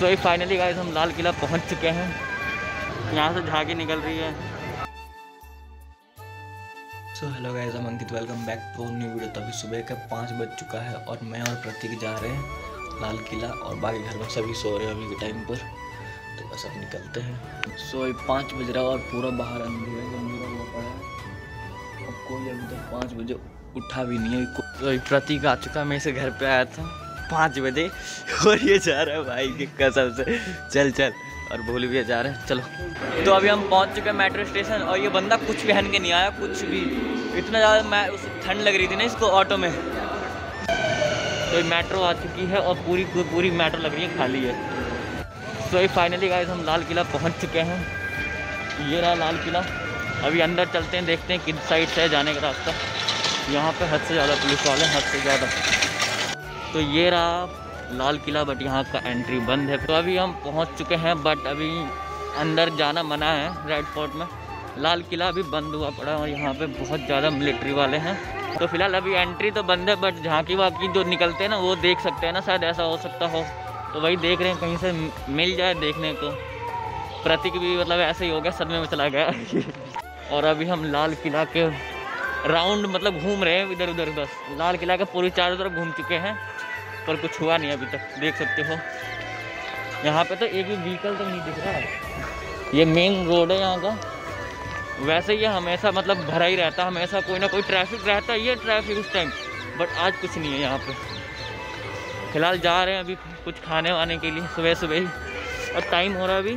So finally guys हम लाल किला पहुंच चुके हैं। यहाँ से झांकी निकल रही है। सो हेलो गाइस, हम Ankit, welcome back to new video. तभी सुबह का 5 बज चुका है और मैं और प्रतीक जा रहे हैं लाल किला और बाकी घर में सभी सो रहे हैं अभी के टाइम पर, तो बस अब निकलते हैं। सो 5 बज रहा है और पूरा बाहर अंधेरा हुआ पड़ा है और कोई अभी तक 5 बजे उठा भी नहीं है। प्रतीक आ चुका, मैं इसे घर पर आया था 5 बजे और ये जा रहा है भाई की कसम से चल चल, और भूल भी जा रहा है। चलो तो अभी हम पहुंच चुके हैं मेट्रो स्टेशन और ये बंदा कुछ भी हन के नहीं आया, कुछ भी। इतना ज़्यादा मैं उस ठंड लग रही थी ना इसको ऑटो में। तो मेट्रो आ चुकी है और पूरी मेट्रो लग रही है खाली है। तो फाइनली गाइस हम लाल किला पहुँच चुके हैं। ये रहा लाल किला, अभी अंदर चलते हैं, देखते हैं किस साइड से जाने का रास्ता। यहाँ पर हद से ज़्यादा पुलिस वाले हैं, हद से ज़्यादा। तो ये रहा लाल किला, बट यहाँ का एंट्री बंद है। तो अभी हम पहुँच चुके हैं बट अभी अंदर जाना मना है रेड फोर्ट में। लाल किला अभी बंद हुआ पड़ा और यहाँ पे बहुत ज़्यादा मिलिट्री वाले हैं। तो फिलहाल अभी एंट्री तो बंद है बट झांकी वाकी जो निकलते हैं ना वो देख सकते हैं ना, शायद ऐसा हो सकता हो। तो वही देख रहे हैं कहीं से मिल जाए देखने को। प्रतीक भी मतलब ऐसे ही हो गया, सदमे में चला गया और अभी हम लाल किला के राउंड मतलब घूम रहे हैं इधर उधर। बस लाल किला के पूरी चारों तरफ घूम चुके हैं पर कुछ हुआ नहीं अभी तक, देख सकते हो। यहाँ पे तो एक भी व्हीकल तो नहीं दिख रहा है। ये मेन रोड है यहाँ का, वैसे ये हमेशा मतलब भरा ही रहता है, हमेशा कोई ना कोई ट्रैफिक रहता है। ये ट्रैफिक उस टाइम, बट आज कुछ नहीं है यहाँ पे। फिलहाल जा रहे हैं अभी कुछ खाने वाने के लिए सुबह सुबह ही, और टाइम हो रहा है अभी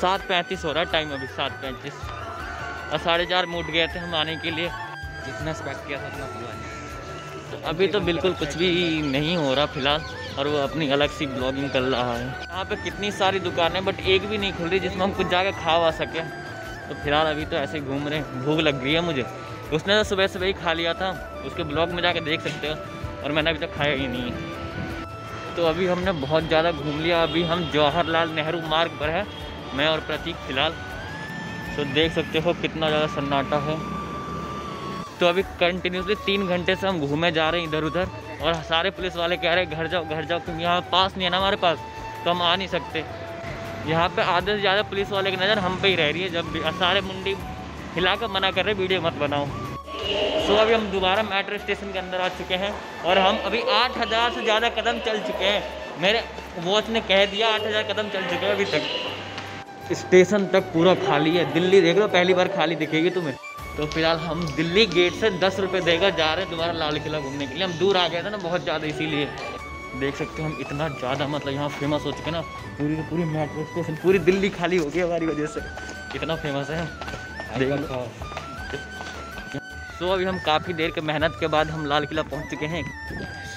7:35 हो रहा है टाइम, अभी 7:35। और 4:30 में उठ गए थे हम आने के लिए, जितना एक्सपेक्ट किया था उतना हुआ नहीं। तो अभी तो बिल्कुल कुछ भी नहीं हो रहा फिलहाल, और वो अपनी अलग सी ब्लॉगिंग कर रहा है। यहाँ पे कितनी सारी दुकानें बट एक भी नहीं खुल रही जिसमें हम कुछ जाकर खा वा सकें। तो फिलहाल अभी तो ऐसे ही घूम रहे हैं, भूख लग रही है मुझे। उसने तो सुबह सुबह ही खा लिया था, उसके ब्लॉग में जाकर देख सकते हो, और मैंने अभी तक खाया ही नहीं है। तो अभी हमने बहुत ज़्यादा घूम लिया। अभी हम जवाहर लाल नेहरू मार्ग पर है मैं और प्रतीक फ़िलहाल। तो देख सकते हो कितना ज़्यादा सन्नाटा है। तो अभी कंटिन्यूसली 3 घंटे से हम घूमे जा रहे हैं इधर उधर, और सारे पुलिस वाले कह रहे हैं घर जाओ घर जाओ, क्योंकि यहाँ पास नहीं है ना हमारे पास, तो हम आ नहीं सकते। यहाँ पे आधे से ज़्यादा पुलिस वाले की नज़र हम पे ही रह रही है जब भी, सारे मुंडी हिला कर मना कर रहे वीडियो मत बनाओ। सो अभी हम दोबारा मेट्रो स्टेशन के अंदर आ चुके हैं और हम अभी 8000 से ज़्यादा कदम चल चुके हैं। मेरे वॉच ने कह दिया 8000 कदम चल चुके हैं अभी तक। स्टेशन तक पूरा खाली है। दिल्ली देख लो, पहली बार खाली दिखेगी तुम्हें। तो फिलहाल हम दिल्ली गेट से 10 रुपये देकर जा रहे हैं दोबारा लाल किला घूमने के लिए। हम दूर आ गए थे ना बहुत ज़्यादा, इसीलिए देख सकते हो हम इतना ज़्यादा मतलब यहाँ फेमस हो चुके ना। पूरी मेट्रो स्टेशन, पूरी दिल्ली खाली हो गई हमारी वजह से, इतना फेमस है देख लो। सो अभी हम काफ़ी देर के मेहनत के बाद हम लाल किला पहुँच चुके हैं।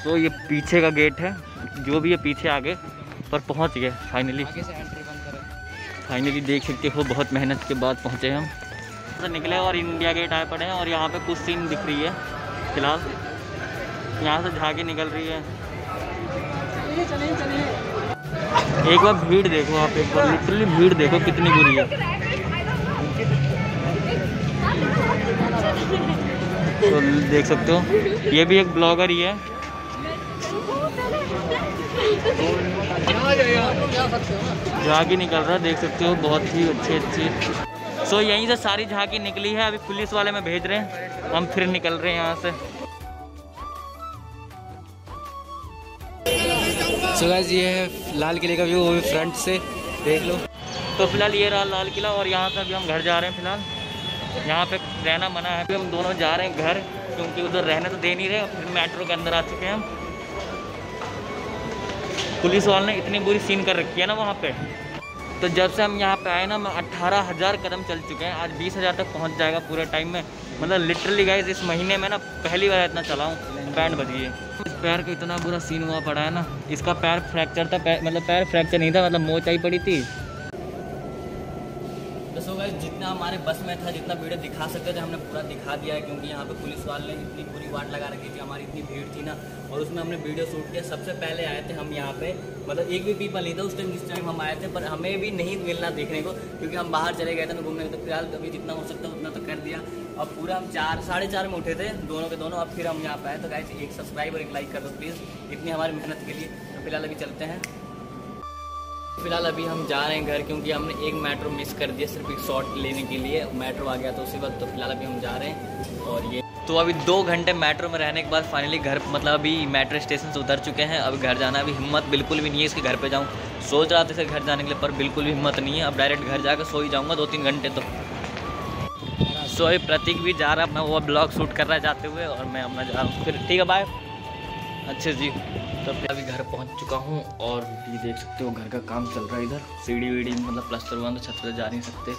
सो ये पीछे का गेट है, जो भी ये पीछे आगे पर पहुँच गए फाइनली देख सकते हो। बहुत मेहनत के बाद पहुंचे हम, तो निकले और इंडिया गेट आए पड़े हैं। और यहाँ पे कुछ सीन दिख रही है फिलहाल, यहाँ से झांकी निकल रही है। एक बार भीड़ देखो आप, एक बार लिटरली भीड़ देखो कितनी बुरी है। तो देख सकते हो ये भी एक ब्लॉगर ही है। झांकी निकल रहा है, देख सकते हो बहुत ही अच्छे। सो यहीं से सारी झांकी निकली है। अभी पुलिस वाले में भेज रहे हैं, हम फिर निकल रहे हैं यहाँ से। सो गाइस ये है लाल किले का व्यू, वो भी फ्रंट से देख लो। तो फिलहाल ये रहा लाल किला और यहाँ से अभी हम घर जा रहे हैं। फिलहाल यहाँ पे रहना मना है, अभी हम दोनों जा रहे हैं घर, क्योंकि उधर रहने तो दे नहीं रहे। फिर मेट्रो के अंदर आ चुके हैं हम। पुलिस वाले ने इतनी बुरी सीन कर रखी है ना वहाँ पे। तो जब से हम यहाँ पे आए ना, मैं 18000 कदम चल चुके हैं। आज 20000 तक पहुँच जाएगा पूरे टाइम में। मतलब लिटरली गाइस इस महीने में ना पहली बार इतना चला हूँ। बैंड बजिए। इस पैर का इतना बुरा सीन हुआ पड़ा है ना, इसका पैर फ्रैक्चर था, मतलब पैर फ्रैक्चर नहीं था, मतलब मोच आई पड़ी थी। तो गाइस जितना हमारे बस में था, जितना वीडियो दिखा सकते थे हमने पूरा दिखा दिया है, क्योंकि यहाँ पे पुलिस वाले ने इतनी पूरी वाट लगा रखी थी, हमारी इतनी भीड़ थी ना, और उसमें हमने वीडियो शूट किया। सबसे पहले आए थे हम यहाँ पे, मतलब एक भी पीपल नहीं था उस टाइम जिस टाइम हम आए थे, पर हमें भी नहीं मिलना देखने को क्योंकि हम बाहर चले गए थे ना घूमने। तो फिलहाल कभी जितना हो सकता उतना तो कर दिया। अब पूरा हम 4, 4:30 में उठे थे दोनों के दोनों। अब फिर हम यहाँ पे आए। तो गाइस एक सब्सक्राइब और एक लाइक कर दो प्लीज़, इतनी हमारी मेहनत के लिए। तो फिलहाल अभी चलते हैं। फिलहाल अभी हम जा रहे हैं घर, क्योंकि हमने एक मेट्रो मिस कर दिया सिर्फ एक शॉट लेने के लिए। मेट्रो आ गया तो उसी वक्त, तो फिलहाल अभी हम जा रहे हैं। और ये तो अभी 2 घंटे मेट्रो में रहने के बाद फाइनली घर, मतलब अभी मेट्रो स्टेशन से उतर चुके हैं। अब घर जाना, अभी हिम्मत बिल्कुल भी नहीं है इसके घर पे जाऊँ। सोच रहा था इसे घर जाने के लिए, पर बिल्कुल भी हिम्मत नहीं है। अब डायरेक्ट घर जाकर सो ही जाऊँगा 2-3 घंटे तो। सो अभी प्रतीक भी जा रहा है अपना, वो ब्लॉग शूट कर रहा है जाते हुए, और मैं अपना जा रहा हूँ। फिर ठीक है, बाय। अच्छा जी, तो अभी घर पहुंच चुका हूं और ये देख सकते हो घर का काम चल रहा है। इधर सीढ़ी वीढ़ी मतलब प्लास्टर हुआ, तो छत पर जा नहीं सकते,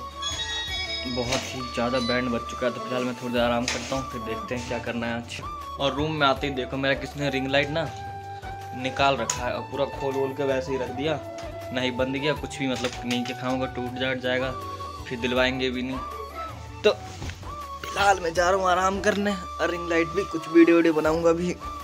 बहुत ही ज़्यादा बैंड बच चुका है। तो फिलहाल मैं थोड़ी देर आराम करता हूं, फिर देखते हैं क्या करना है आज। और रूम में आते ही देखो मेरा किसने रिंग लाइट ना निकाल रखा है और पूरा खोल वोल के वैसे ही रख दिया, ना ही बंद किया कुछ भी, मतलब नहीं के खाऊँगा टूट जाट जाएगा, फिर दिलवाएंगे भी नहीं। तो फिलहाल मैं जा रहा हूँ आराम करने और रिंग लाइट भी कुछ वीडियो बनाऊँगा भी।